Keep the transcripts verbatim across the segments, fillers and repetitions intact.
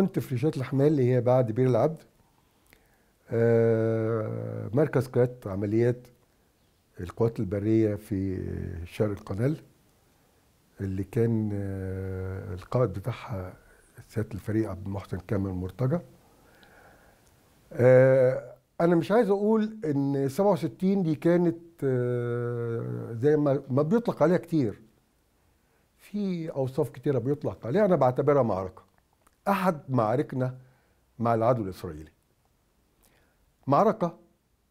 كنت في رشات الحمال اللي هي بعد بير العبد، مركز قيادة عمليات القوات البرية في شرق القناة، اللي كان القائد بتاعها سيادة الفريق عبد المحسن كامل مرتجى. أنا مش عايز أقول إن سبعة وستين دي كانت زي ما ما بيطلق عليها كتير، في أوصاف كتيرة بيطلق عليها، أنا بعتبرها معركة. أحد معاركنا مع العدو الإسرائيلي معركة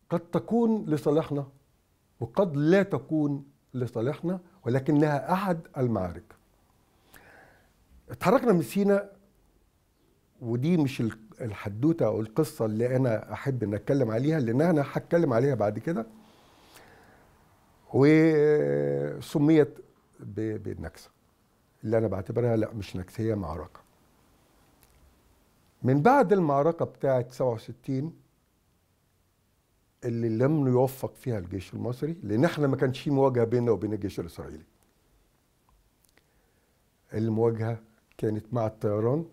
قد تكون لصالحنا وقد لا تكون لصالحنا، ولكنها أحد المعارك. اتحركنا من سيناء، ودي مش الحدوتة أو القصة اللي أنا أحب أن أتكلم عليها، لأن أنا هتكلم عليها بعد كده، وسميت بالنكسة اللي أنا بعتبرها لا مش نكسة، هي معركة. من بعد المعركة بتاعة سبعة وستين اللي لم يوفق فيها الجيش المصري، لأن احنا ما كانش في مواجهة بيننا وبين الجيش الإسرائيلي. المواجهة كانت مع الطيران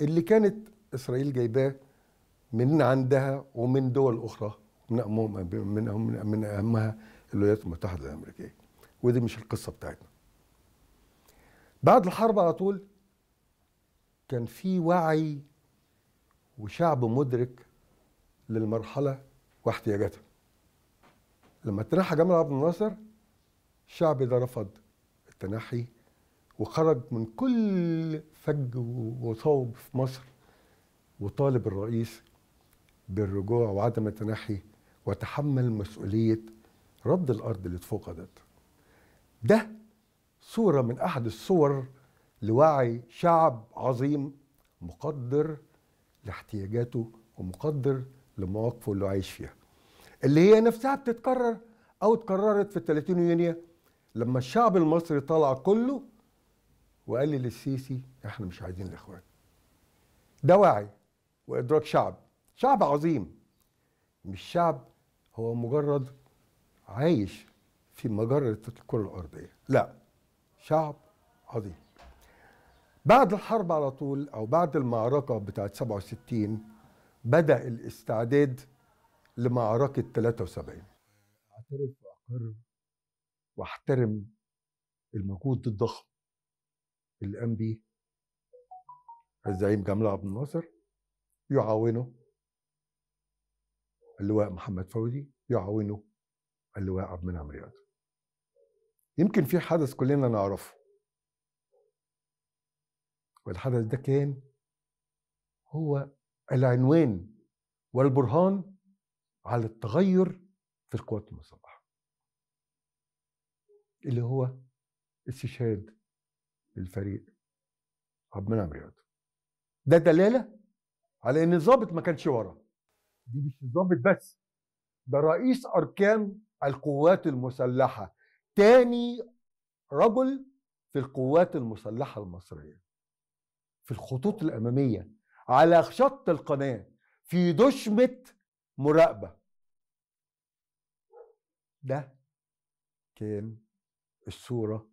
اللي كانت إسرائيل جايباه من عندها ومن دول أخرى، من أهمها الولايات المتحدة الأمريكية، ودي مش القصة بتاعتنا. بعد الحرب على طول كان في وعي وشعب مدرك للمرحلة واحتياجاتها. لما تنحى جمال عبد الناصر الشعب ده رفض التنحي وخرج من كل فج وصوب في مصر وطالب الرئيس بالرجوع وعدم التنحي وتحمل مسؤولية رد الأرض اللي اتفقدت. ده صورة من أحد الصور لوعي شعب عظيم مقدر لاحتياجاته ومقدر لمواقفه اللي عايش فيها، اللي هي نفسها بتتكرر او اتكررت في ثلاثين يونيو لما الشعب المصري طلع كله وقال للسيسي احنا مش عايزين الاخوان. ده وعي وادراك شعب، شعب عظيم، مش شعب هو مجرد عايش في مجرة الكرة الارضية، لا، شعب عظيم. بعد الحرب على طول او بعد المعركة بتاعت سبعة وستين بدأ الاستعداد لمعركة ثلاثة وسبعين. أعترف وأقر وأحترم المجهود الضخم اللي قام بيه الزعيم جمال عبد الناصر، يعاونه اللواء محمد فوزي، يعاونه اللواء عبد المنعم رياض. يمكن في حدث كلنا نعرفه، والحدث ده كان هو العنوان والبرهان على التغير في القوات المسلحة، اللي هو استشهاد الفريق عبد المنعم رياض. ده دلالة على ان الضابط ما كانش ورا، دي مش الضابط بس، ده رئيس اركان القوات المسلحة، تاني رجل في القوات المسلحة المصرية في الخطوط الأمامية على شط القناة في دشمة مراقبة. ده كان الصورة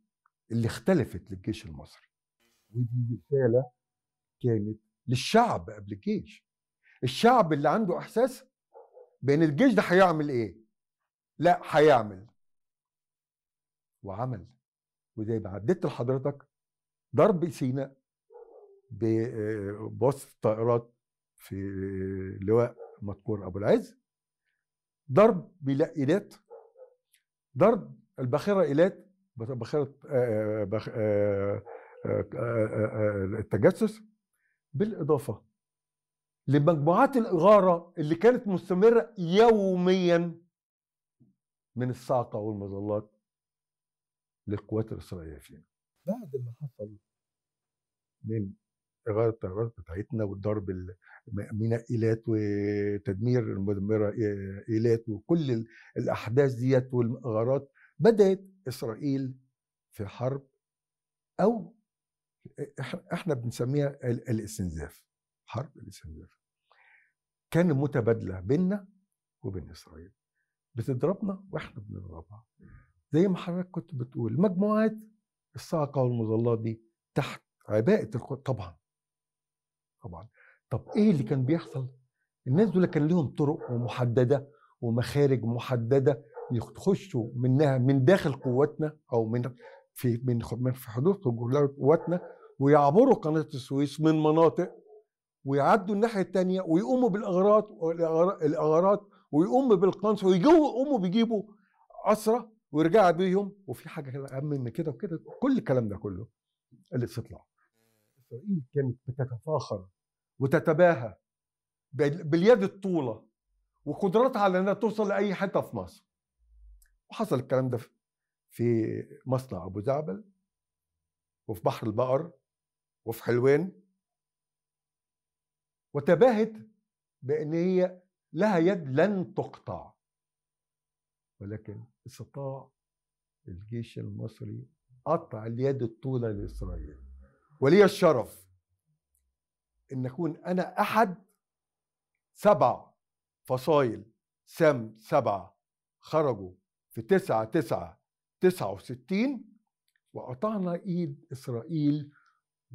اللي اختلفت للجيش المصري، ودي رسالة كانت للشعب قبل الجيش. الشعب اللي عنده احساس بان الجيش ده هيعمل ايه، لا هيعمل، وعمل. وزي ما عديت لحضرتك ضرب سيناء بوصف الطائرات في لواء مدكور ابو العز، ضرب بلا ايلات، ضرب الباخره ايلات، باخره التجسس، بالاضافه لمجموعات الاغاره اللي كانت مستمره يوميا من الصاعقه والمظلات للقوات الاسرائيليه فينا. بعد اللي حصل من غير الطيارات بتاعتنا والضرب المنقلات وتدمير المدمره ايلات وكل الاحداث ديت والغارات، بدات اسرائيل في حرب او احنا بنسميها الاستنزاف، حرب الاستنزاف. كان متبادله بيننا وبين اسرائيل، بتضربنا واحنا بنضربها، زي ما حضرتك كنت بتقول مجموعات الصاعقه والمظلات دي تحت عباءة القوات. طبعا طبعا. طب ايه اللي كان بيحصل؟ الناس دول كان لهم طرق محدده ومخارج محدده يخشوا منها من داخل قواتنا او من في من في حدود قواتنا، ويعبروا قناه السويس من مناطق ويعدوا الناحيه الثانيه ويقوموا بالاغارات الاغارات ويقوموا بالقنص ويجوا يقوموا بيجيبوا اسرى ويرجعوا بيهم. وفي حاجه اهم من كده وكده، كل الكلام ده كله الاستطلاع. اسرائيل كانت بتتفاخر وتتباهى باليد الطوله وقدراتها على انها توصل لاي حته في مصر. وحصل الكلام ده في مصنع ابو زعبل وفي بحر البقر وفي حلوين، وتباهت بان هي لها يد لن تقطع. ولكن استطاع الجيش المصري قطع اليد الطوله لاسرائيل. ولي الشرف ان اكون انا احد سبع فصائل سام سبعة خرجوا في تسعة تسعة تسعة وستين وقطعنا ايد اسرائيل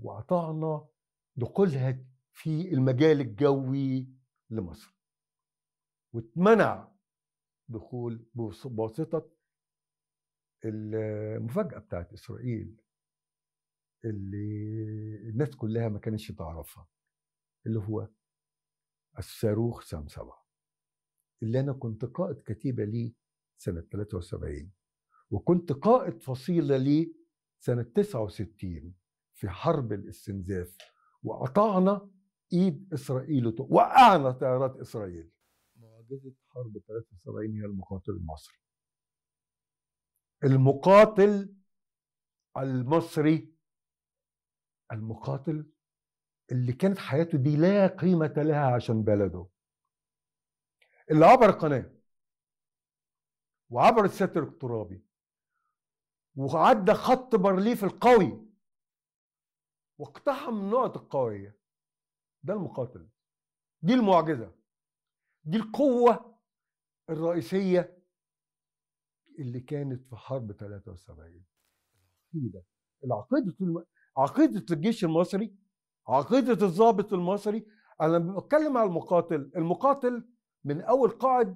وقطعنا دخولها في المجال الجوي لمصر، واتمنع دخول بواسطة المفاجأة بتاعت اسرائيل اللي الناس كلها ما كانتش تعرفها، اللي هو الصاروخ سام سبعة اللي انا كنت قائد كتيبه ليه سنه ثلاثة وسبعين وكنت قائد فصيله ليه سنه تسعة وستين في حرب الاستنزاف. وقطعنا ايد اسرائيل ووقعنا طيارات اسرائيل. معجزه حرب ثلاثة وسبعين هي المقاتل المصري. المقاتل المصري، المقاتل اللي كانت حياته دي لا قيمة لها عشان بلده، اللي عبر القناة وعبر الستر الترابي وعدى خط بارليف القوي واقتحم النقط القوية، ده المقاتل. دي المعجزة، دي القوة الرئيسية اللي كانت في حرب ثلاثة وسبعين. العقيدة العقيدة الم... عقيدة الجيش المصري، عقيدة الضابط المصري. أنا بتكلم على المقاتل، المقاتل من أول قائد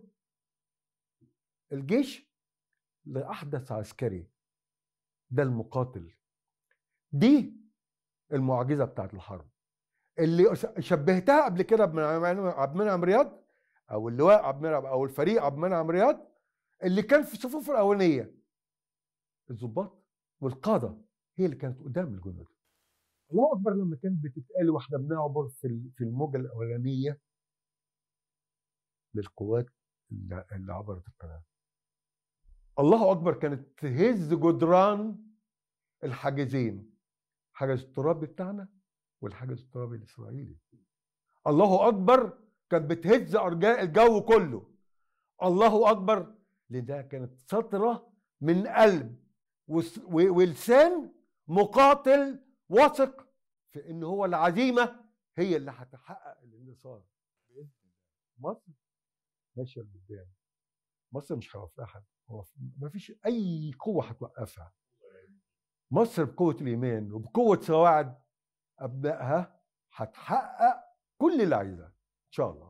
الجيش لأحدث عسكري، ده المقاتل. دي المعجزة بتاعت الحرب اللي شبهتها قبل كده بعبد المنعم رياض أو اللواء عبد المنعم أو الفريق عبد المنعم رياض اللي كان في الصفوف الأولانية. الضباط والقادة هي اللي كانت قدام الجنود. الله أكبر لما كانت بتتقال واحنا بنعبر في في الموجة الأولانية للقوات اللي عبرت القناة. الله أكبر كانت تهز جدران الحاجزين، الحاجز الترابي بتاعنا والحاجز الترابي الإسرائيلي. الله أكبر كانت بتهز أرجاء الجو كله. الله أكبر لأنها كانت سطرة من قلب ولسان مقاتل واثق في ان هو العزيمه هي اللي هتحقق الانتصار. مصر ماشيه لقدام، مصر مش هيوقفها حد، ما فيش اي قوه هتوقفها. مصر بقوه الايمان وبقوه سواعد ابنائها هتحقق كل اللي عايزاه ان شاء الله.